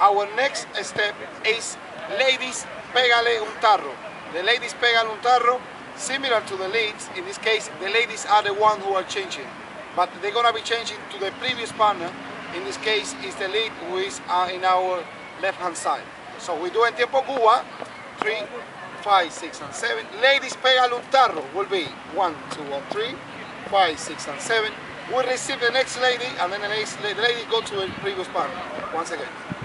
Our next step is Laidies Pegale un Tarro. The Laidies Pegale un Tarro, similar to the leads, in this case the ladies are the ones who are changing, but they're going to be changing to the previous partner. In this case is the lead who is in our left hand side. So we do in Tiempo Cuba, 3, 5, 6 and 7. Laidies Pegale un Tarro will be 1, 2 and 3, 5, 6 and 7. We'll receive the next lady and then the lady go to the previous partner. Once again.